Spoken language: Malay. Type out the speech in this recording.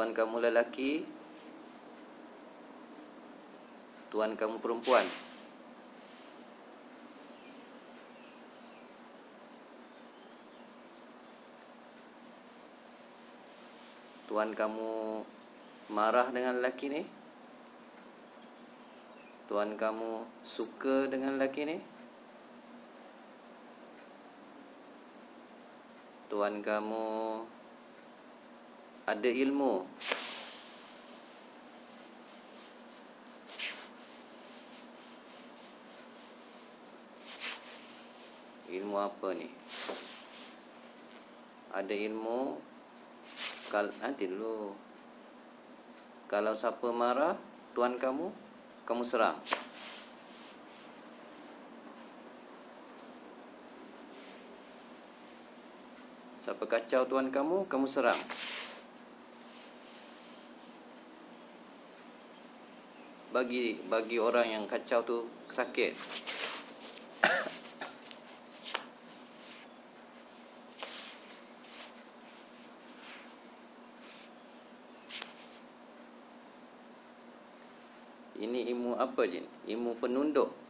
tuan kamu lelaki, tuan kamu perempuan. Tuan kamu marah dengan lelaki ni, tuan kamu suka dengan lelaki ni, tuan kamu ada ilmu, ilmu apa ni? Ada ilmu. Nanti dulu. Kalau siapa marah tuan kamu, kamu serang. Siapa kacau tuan kamu, kamu serang. Bagi orang yang kacau tu sakit. Ini ilmu apa je? Ilmu penunduk.